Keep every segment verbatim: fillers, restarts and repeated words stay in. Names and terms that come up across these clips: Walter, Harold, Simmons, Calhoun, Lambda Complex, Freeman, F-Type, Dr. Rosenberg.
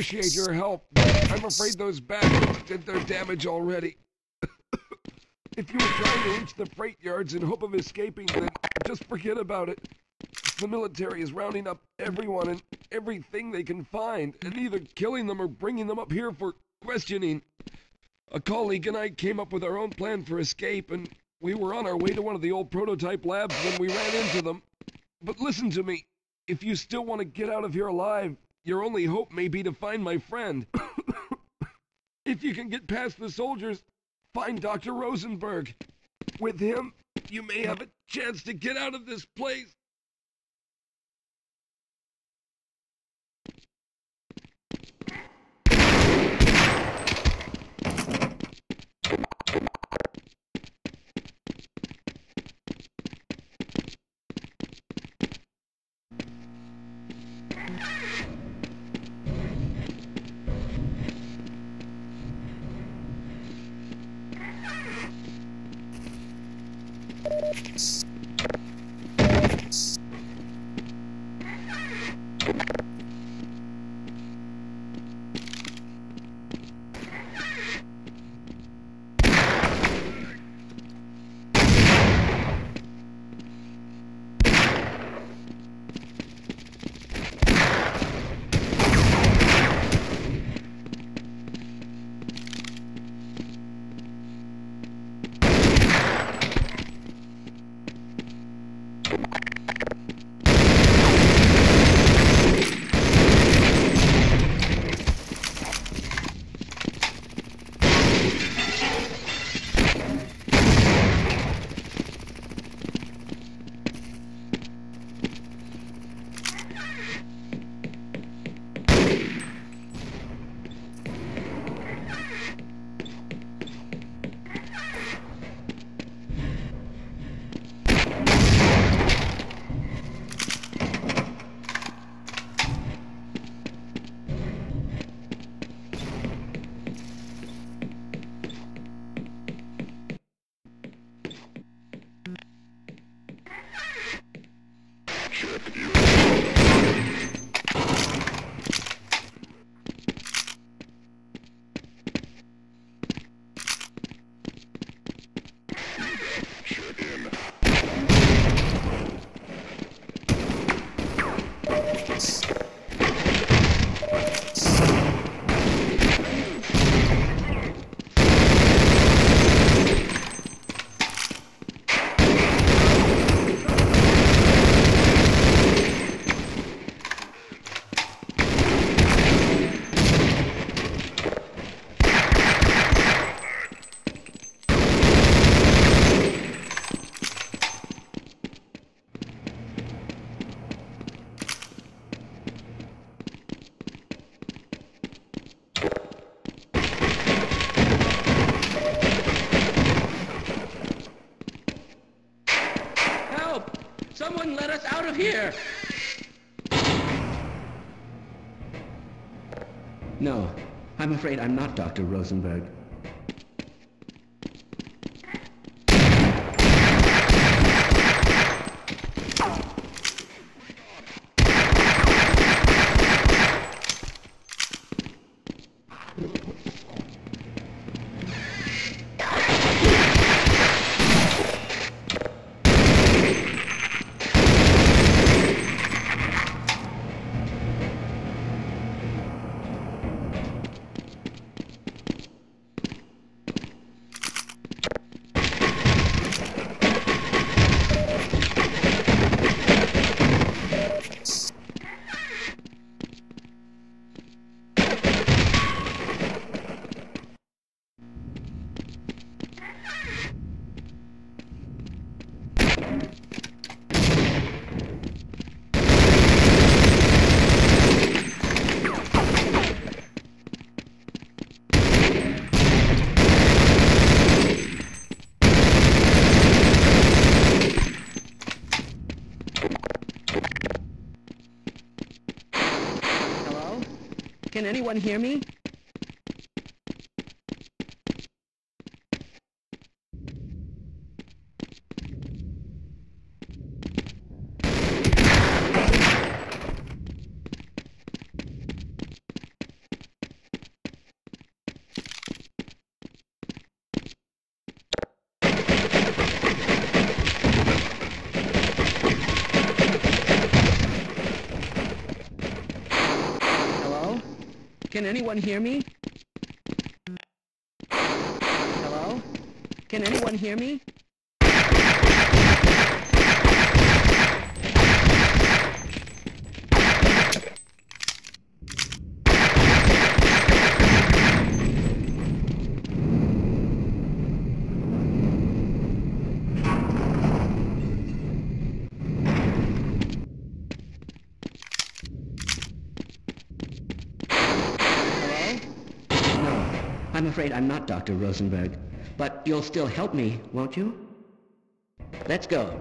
appreciate your help. I'm afraid those bags did their damage already. If you were trying to reach the freight yards in hope of escaping, then just forget about it. The military is rounding up everyone and everything they can find, and either killing them or bringing them up here for questioning. A colleague and I came up with our own plan for escape, and we were on our way to one of the old prototype labs when we ran into them. But listen to me. If you still want to get out of here alive, your only hope may be to find my friend. If you can get past the soldiers, find Doctor Rosenberg. With him, you may have a chance to get out of this place. Here. No, I'm afraid I'm not Doctor Rosenberg. Can anyone hear me? Can anyone hear me? Hello? Can anyone hear me? I'm afraid I'm not Doctor Rosenberg, but you'll still help me, won't you? Let's go.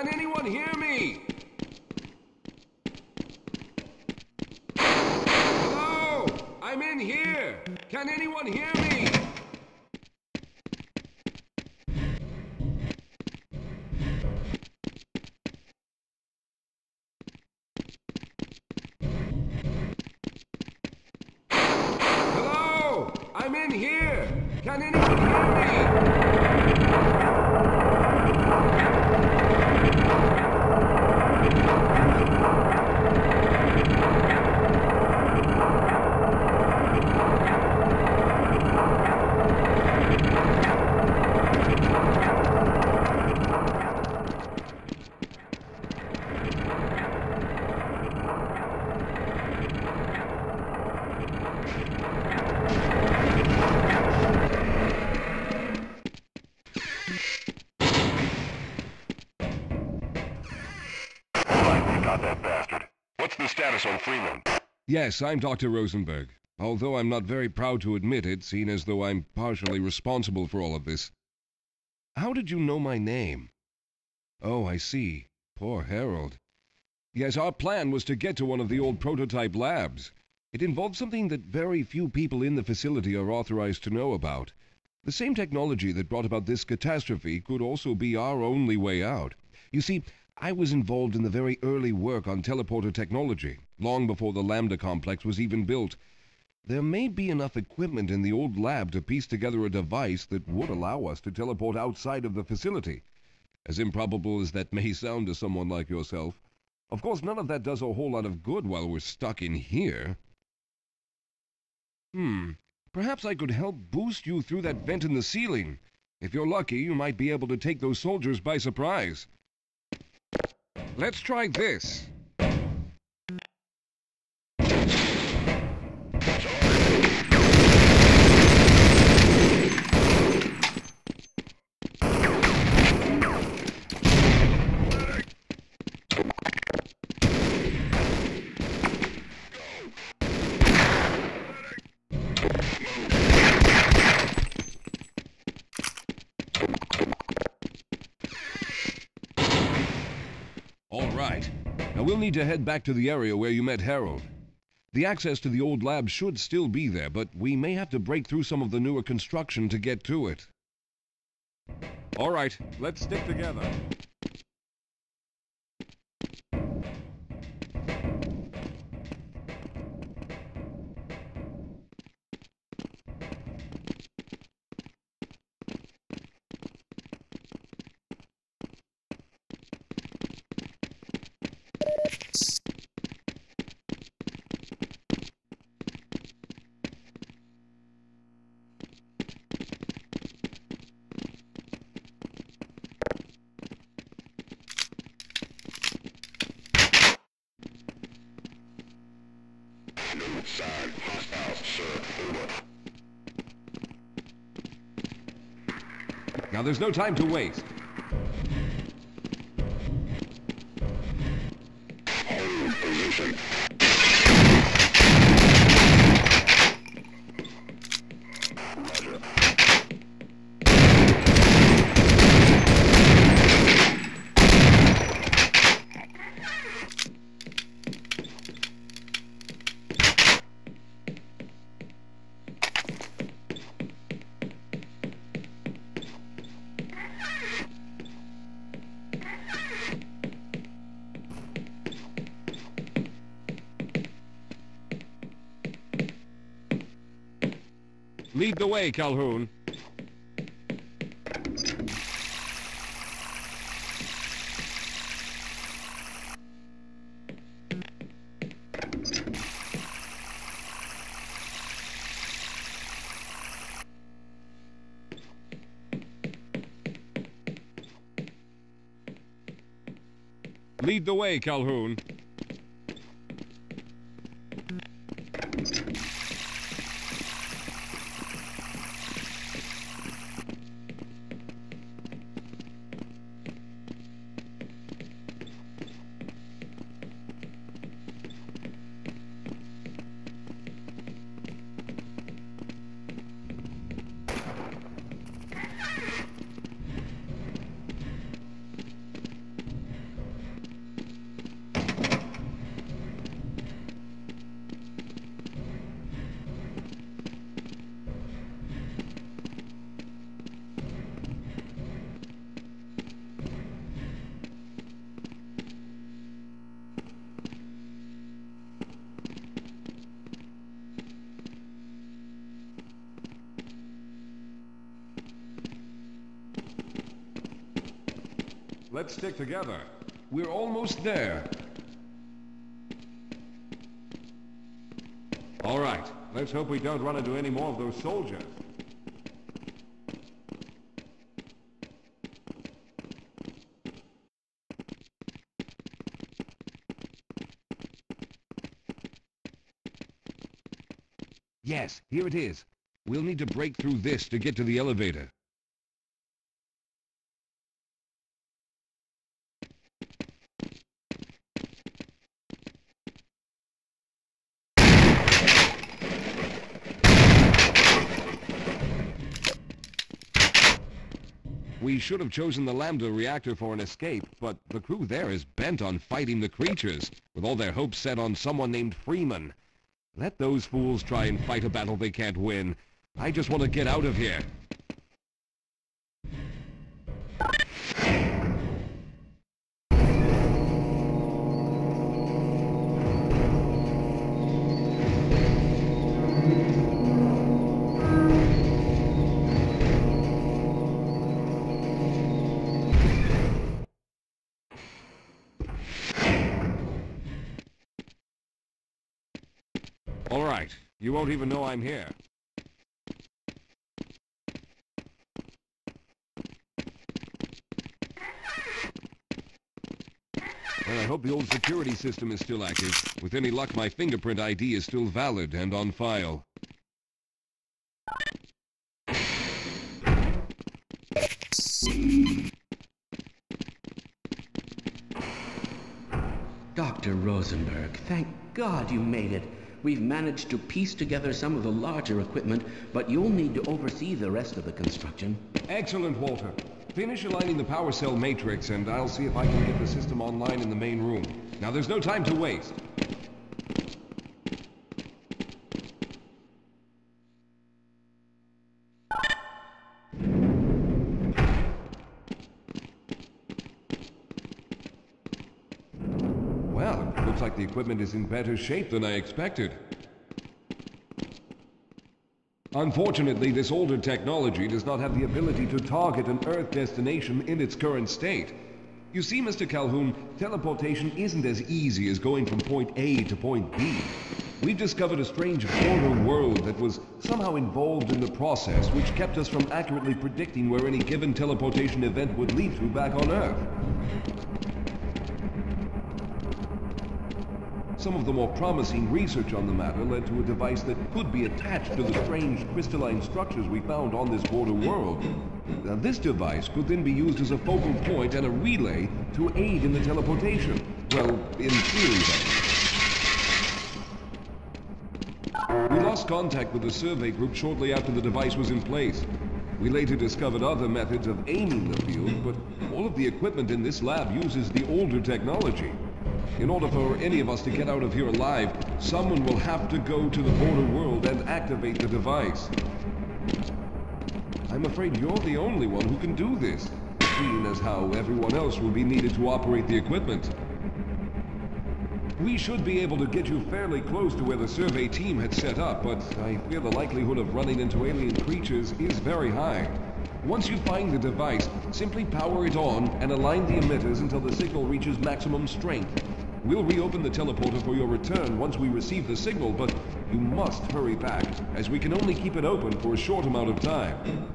Can anyone hear me? Hello? I'm in here. Can anyone hear me? Hello? I'm in here. Can anyone hear me? On Freeman. Yes, I'm Doctor Rosenberg. Although I'm not very proud to admit it, seeing as though I'm partially responsible for all of this. How did you know my name? Oh, I see. Poor Harold. Yes, our plan was to get to one of the old prototype labs. It involved something that very few people in the facility are authorized to know about. The same technology that brought about this catastrophe could also be our only way out. You see, I was involved in the very early work on teleporter technology, long before the Lambda Complex was even built. There may be enough equipment in the old lab to piece together a device that would allow us to teleport outside of the facility. As improbable as that may sound to someone like yourself. Of course, none of that does a whole lot of good while we're stuck in here. Hmm, perhaps I could help boost you through that vent in the ceiling. If you're lucky, you might be able to take those soldiers by surprise. Let's try this. Now we'll need to head back to the area where you met Harold. The access to the old lab should still be there, but we may have to break through some of the newer construction to get to it. All right, let's stick together. Side, hostiles, sir. Now there's no time to waste. Hold position. Lead the way, Calhoun. Lead the way, Calhoun. Let's stick together. We're almost there. All right. Let's hope we don't run into any more of those soldiers. Yes, here it is. We'll need to break through this to get to the elevator. We should have chosen the Lambda reactor for an escape, but the crew there is bent on fighting the creatures, with all their hopes set on someone named Freeman. Let those fools try and fight a battle they can't win. I just want to get out of here. All right. You won't even know I'm here. Well, I hope the old security system is still active. With any luck, my fingerprint I D is still valid and on file. Doctor Rosenberg, thank God you made it. We've managed to piece together some of the larger equipment, but you'll need to oversee the rest of the construction. Excellent, Walter. Finish aligning the power cell matrix, and I'll see if I can get the system online in the main room. Now, there's no time to waste. Looks like the equipment is in better shape than I expected. Unfortunately, this older technology does not have the ability to target an Earth destination in its current state. You see, Mister Calhoun, teleportation isn't as easy as going from point A to point B. We've discovered a strange border world that was somehow involved in the process, which kept us from accurately predicting where any given teleportation event would lead to back on Earth. Some of the more promising research on the matter led to a device that could be attached to the strange crystalline structures we found on this border world. Now, this device could then be used as a focal point and a relay to aid in the teleportation. Well, in theory. We lost contact with the survey group shortly after the device was in place. We later discovered other methods of aiming the field, but all of the equipment in this lab uses the older technology. In order for any of us to get out of here alive, someone will have to go to the border world and activate the device. I'm afraid you're the only one who can do this, seeing as how everyone else will be needed to operate the equipment. We should be able to get you fairly close to where the survey team had set up, but I fear the likelihood of running into alien creatures is very high. Once you find the device, simply power it on and align the emitters until the signal reaches maximum strength. We'll reopen the teleporter for your return once we receive the signal, but you must hurry back, as we can only keep it open for a short amount of time.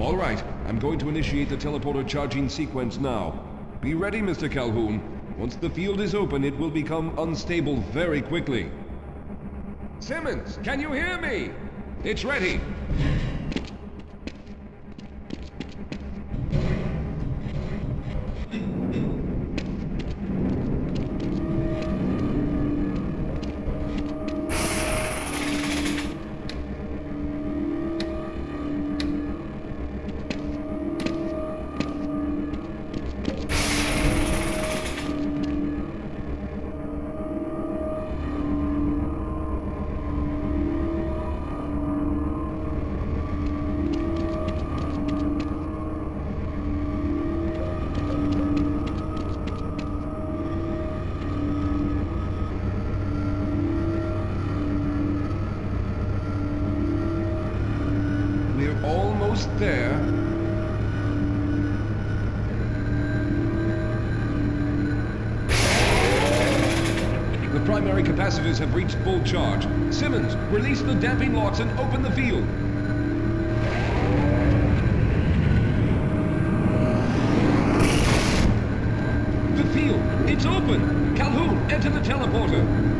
All right, I'm going to initiate the teleporter charging sequence now. Be ready, Mister Calhoun. Once the field is open, it will become unstable very quickly. Simmons, can you hear me? It's ready. There. primary capacitors have reached full charge. Simmons, release the damping locks and open the field. The field, it's open! Calhoun, enter the teleporter.